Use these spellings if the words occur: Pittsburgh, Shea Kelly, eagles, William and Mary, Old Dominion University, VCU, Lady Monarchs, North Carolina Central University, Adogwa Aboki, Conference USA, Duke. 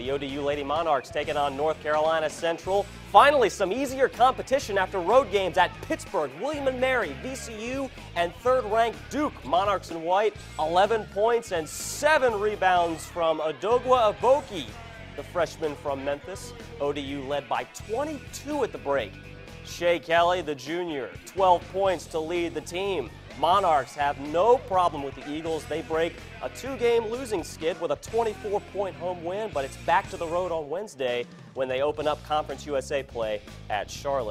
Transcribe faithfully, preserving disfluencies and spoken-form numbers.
The O D U Lady Monarchs taking on North Carolina Central. Finally, some easier competition after road games at Pittsburgh, William and Mary, V C U, and third-ranked Duke. Monarchs in white, eleven points and seven rebounds from Adogwa Aboki, the freshman from Memphis. O D U led by twenty-two at the break. Shea Kelly, the junior, twelve points to lead the team. Monarchs have no problem with the Eagles. They break a two-game losing skid with a twenty-four point home win, but it's back to the road on Wednesday when they open up Conference U S A play at Charlotte.